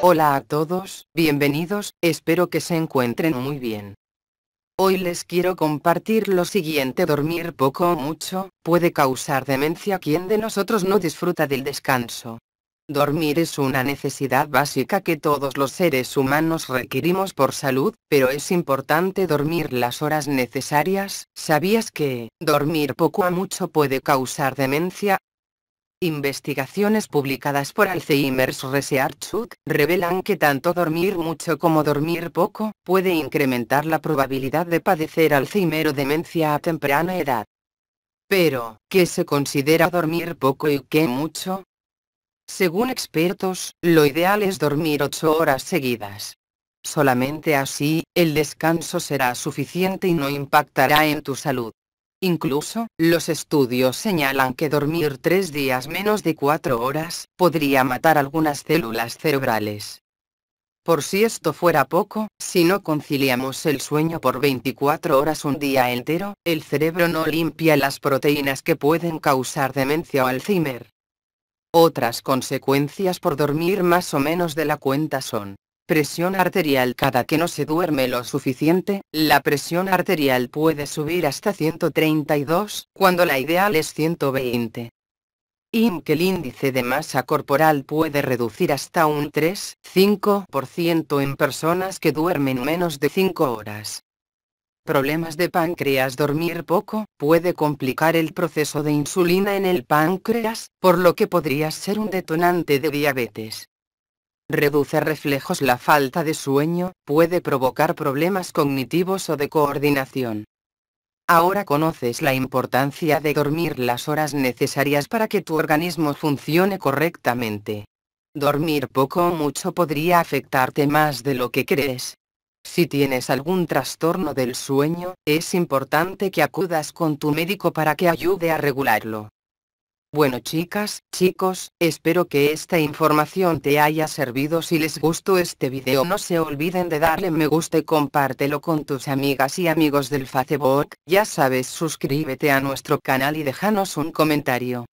Hola a todos, bienvenidos, espero que se encuentren muy bien. Hoy les quiero compartir lo siguiente: dormir poco o mucho puede causar demencia. ¿Quién de nosotros no disfruta del descanso? Dormir es una necesidad básica que todos los seres humanos requerimos por salud, pero es importante dormir las horas necesarias. ¿Sabías que dormir poco a mucho puede causar demencia? Investigaciones publicadas por Alzheimer's Research UK revelan que tanto dormir mucho como dormir poco puede incrementar la probabilidad de padecer Alzheimer o demencia a temprana edad. Pero, ¿qué se considera dormir poco y qué mucho? Según expertos, lo ideal es dormir 8 horas seguidas. Solamente así, el descanso será suficiente y no impactará en tu salud. Incluso, los estudios señalan que dormir 3 días menos de 4 horas podría matar algunas células cerebrales. Por si esto fuera poco, si no conciliamos el sueño por 24 horas un día entero, el cerebro no limpia las proteínas que pueden causar demencia o Alzheimer. Otras consecuencias por dormir más o menos de la cuenta son: presión arterial. Cada que no se duerme lo suficiente, la presión arterial puede subir hasta 132, cuando la ideal es 120. Y que el índice de masa corporal puede reducir hasta un 3,5% en personas que duermen menos de 5 horas. Problemas de páncreas. Dormir poco puede complicar el proceso de insulina en el páncreas, por lo que podría ser un detonante de diabetes. Reduce reflejos. La falta de sueño puede provocar problemas cognitivos o de coordinación. Ahora conoces la importancia de dormir las horas necesarias para que tu organismo funcione correctamente. Dormir poco o mucho podría afectarte más de lo que crees. Si tienes algún trastorno del sueño, es importante que acudas con tu médico para que ayude a regularlo. Bueno chicas, chicos, espero que esta información te haya servido. Si les gustó este video no se olviden de darle me gusta y compártelo con tus amigas y amigos del Facebook. Ya sabes, suscríbete a nuestro canal y déjanos un comentario.